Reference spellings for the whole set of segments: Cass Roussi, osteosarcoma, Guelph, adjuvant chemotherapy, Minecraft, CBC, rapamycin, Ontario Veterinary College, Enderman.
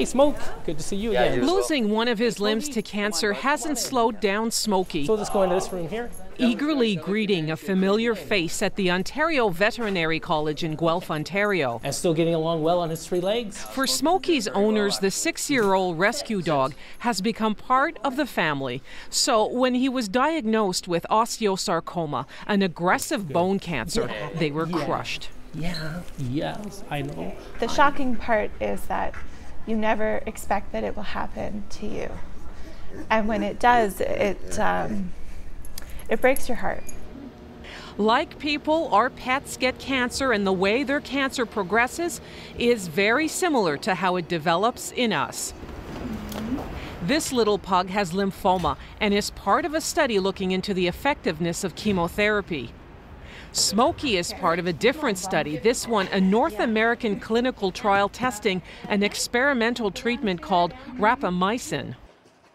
Hey, Smoke, good to see you again. Losing one of his limbs to cancer hasn't slowed down Smokey. So let's go into this room here. Eagerly greeting a familiar face at the Ontario Veterinary College in Guelph, Ontario. And still getting along well on his three legs. For Smokey's owners, the 6-year-old rescue dog has become part of the family. So when he was diagnosed with osteosarcoma, an aggressive bone cancer, they were crushed. Yeah, yes, I know. The shocking part is that you never expect that it will happen to you. And when it does, it breaks your heart. Like people, our pets get cancer, and the way their cancer progresses is very similar to how it develops in us. This little pug has lymphoma and is part of a study looking into the effectiveness of chemotherapy. Smokey is part of a different study, this one a North American clinical trial testing an experimental treatment called rapamycin.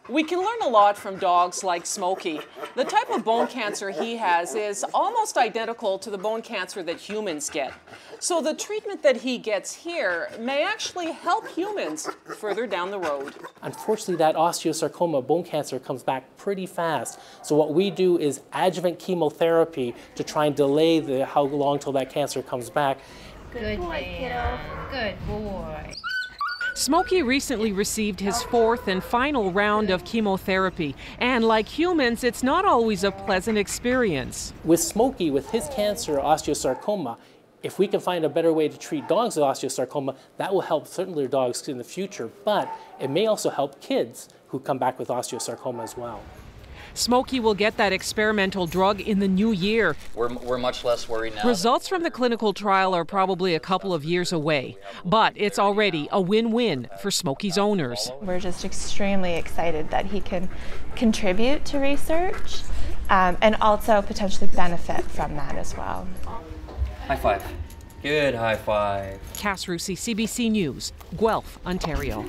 We can learn a lot from dogs like Smokey. The type of bone cancer he has is almost identical to the bone cancer that humans get. So the treatment that he gets here may actually help humans further down the road. Unfortunately, that osteosarcoma bone cancer comes back pretty fast. So what we do is adjuvant chemotherapy to try and delay how long till that cancer comes back. Good boy, kiddo. Good boy. Smokey recently received his 4th and final round of chemotherapy, and like humans, it's not always a pleasant experience. With Smokey, with his cancer, osteosarcoma, if we can find a better way to treat dogs with osteosarcoma, that will help certainly dogs in the future, but it may also help kids who come back with osteosarcoma as well. Smokey will get that experimental drug in the new year. We're much less worried now. Results from the clinical trial are probably a couple of years away, but it's already a win-win for Smokey's owners. We're just extremely excited that he can contribute to research and also potentially benefit from that as well. High five. Good high five. Cass Roussi, CBC News, Guelph, Ontario.